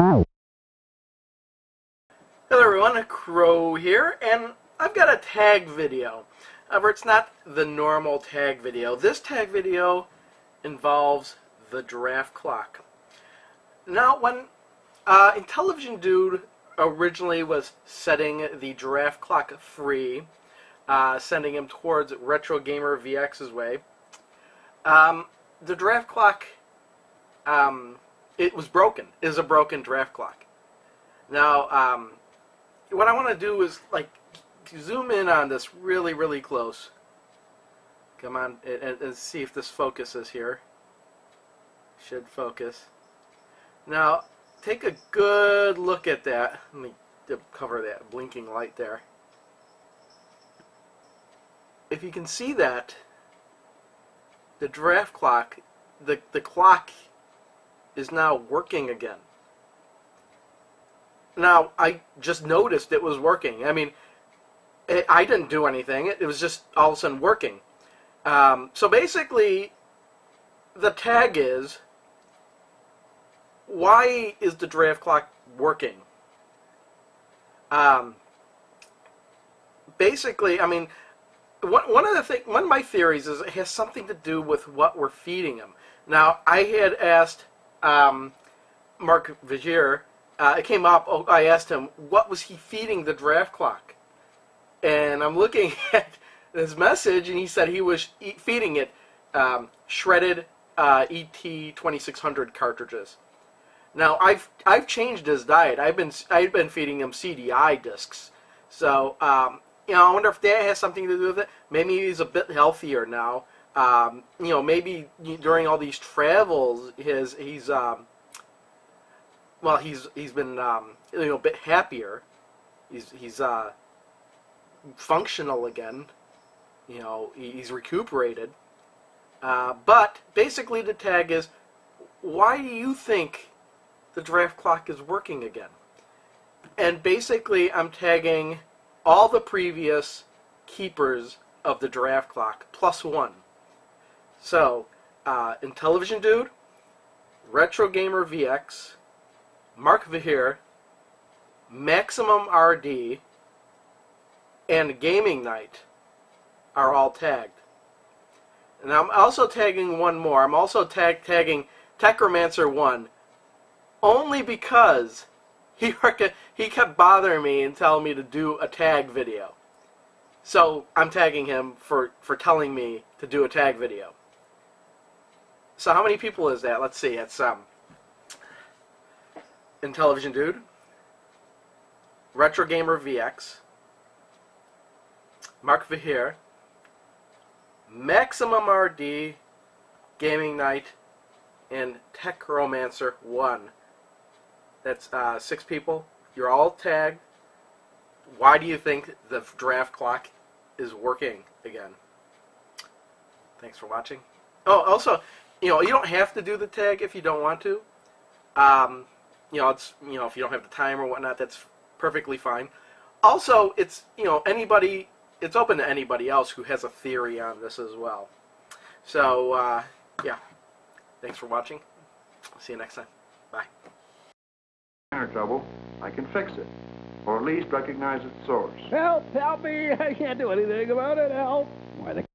Hello everyone, Crow here, and I've got a tag video. However, it's not the normal tag video. This tag video involves the Giraffe Clock. Now, when Intellivision Dude originally was setting the Giraffe Clock free, sending him towards Retro Gamer VX's way, the Giraffe Clock, it was broken. It is a broken Giraffe Clock. Now, what I want to do is, like, zoom in on this really, really close. Come on, and see if this focuses here. Should focus. Now, take a good look at that. Let me cover that blinking light there. If you can see that, the Giraffe Clock, the clock is now working again. Now, I just noticed it was working. I mean, I didn't do anything. It was just all of a sudden working. So basically, the tag is, why is the Giraffe Clock working? Basically, I mean, one of my theories is it has something to do with what we're feeding him. Now, I had asked Mark Vergeer, it came up, I asked him, what was he feeding the Giraffe Clock? And I'm looking at this message, and he said he was feeding it shredded ET 2600 cartridges. Now, I've changed his diet. I've been feeding him CDI discs. So, you know, I wonder if that has something to do with it. Maybe he's a bit healthier now. You know, maybe during all these travels, he's been you know, a bit happier. He's functional again. You know, he's recuperated. But basically, the tag is, why do you think the Giraffe Clock is working again? And basically, I'm tagging all the previous keepers of the Giraffe Clock plus one. So, Intellivision Dude, Retro Gamer VX, Mark Vergeer, Maximum RD, and Gaming Night are all tagged. And I'm also tagging one more. I'm also tagging TechRomancer1, only because he kept bothering me and telling me to do a tag video. So I'm tagging him for telling me to do a tag video. So how many people is that? Let's see. It's Intellivision Dude, Retro Gamer VX, Mark Vergeer, Maximum RD, Gaming Night, and TechRomancer1. That's 6 people. You're all tagged. Why do you think the Giraffe Clock is working again? Thanks for watching. Oh, also, you know, you don't have to do the tag if you don't want to. You know, if you don't have the time or whatnot, that's perfectly fine. Also, it's, you know, anybody. It's open to anybody else who has a theory on this as well. So, yeah. Thanks for watching. See you next time. Bye. Minor trouble, I can fix it, or at least recognize its source. Help! Help me! I can't do anything about it. Help! Why the